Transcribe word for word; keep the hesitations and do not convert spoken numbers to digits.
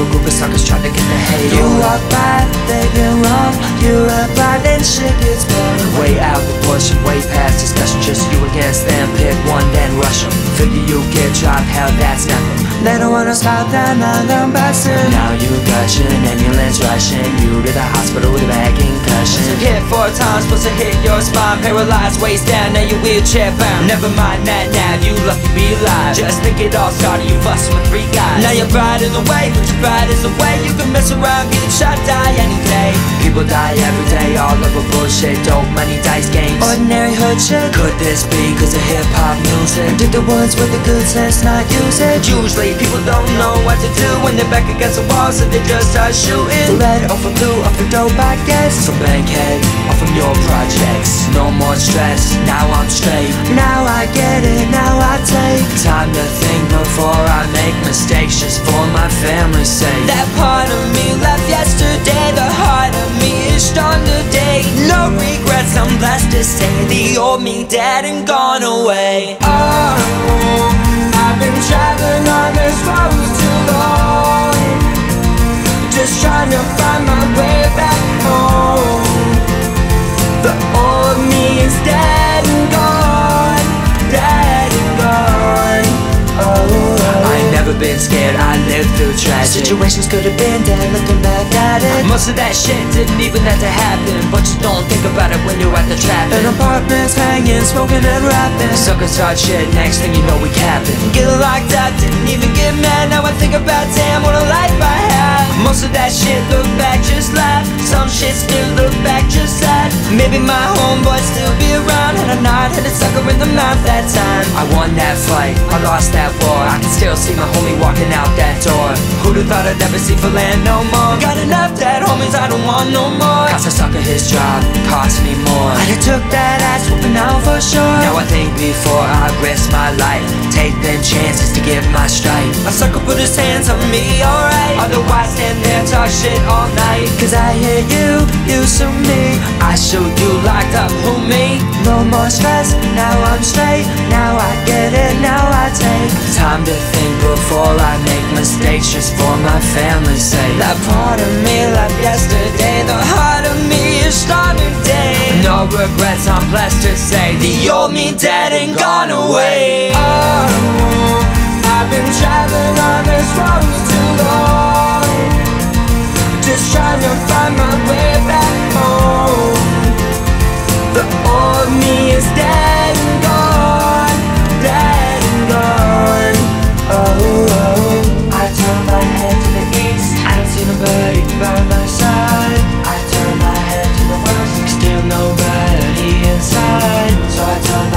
a group of suckers trying to get the hate on. You are bad, they've been wrong. You're a bad and shit gets better. Way out the bush and way past discussion. Just you against them, pick one then rush them. Figure you get dropped, hell that's nothing. They don't wanna stop that another bastard. Now you gushing, ambulance rushing you to the hospital with a bag and cushion. Hit four times, supposed to hit your spine. Paralyzed, waist down, now you wheelchair bound. Never mind that now, you lucky be alive. Just think it all started, you bustin' with three guys. Now you're riding away, but your pride is away. You can mess around, get a shot, die any day. People die every day, all over bullshit, dope, money, dice games, ordinary hood shit. Could this be cause of hip hop music? Did the ones with the good sense not use it? Usually people don't know what to do when they're back against the wall, so they just start shooting. Red, off of blue, off the dope, I guess. So bankhead, off from your projects. No more stress, now I'm straight. Now I get it, now I take time to think before I make mistakes, just for my family's sake. That part of me left yesterday, the heart of me is strong today. No regrets, I'm blessed to say the old me dead and gone away. Oh, I've been traveling on this road too long, just trying to find my way back home. The old me is dead and gone, dead and gone. Oh, I ain't never been scared, I lived through tragic situations, could have been dead, looking back at it. Most of that shit didn't even have to happen, but just don't think about it when you're at the traffic. In apartments, hanging, smoking and rapping. Suckers hard shit, next thing you know we capping. Get locked up, didn't even get mad. Now I think about damn what a life I had. Most of that shit look back just laugh. Some shit still look back just sad. Maybe my homeboy still be around, had I not had a sucker in the mouth that time. I won that fight, I lost that war. I can still see my homie walking out that door. Who'da thought I'd never see for land no more? Got enough dead homies, I don't want no more. Cost a sucker his job, cost me more. I took that ass whooping out for sure. Now I think before I risk my life, take them chances to give my stripe. A sucker put his hands on me, alright. Otherwise stand there, talk shit all night. Cause I hear you, you sue me, I shoot you locked up, who me? No more stress, now I'm straight. Now I get it, now I take time to think before I make mistakes, just for my family's sake. That part of me left yesterday, the heart of me is strong today. No regrets, I'm blessed to say the old me dead and gone away. Oh, I've been traveling on this road too long, just trying to find my way back home. The old me is dead and gone, dead and gone. Oh, oh. I turn my head to the east, I don't see nobody by my side. I turn my head to the west, still nobody inside. So I turn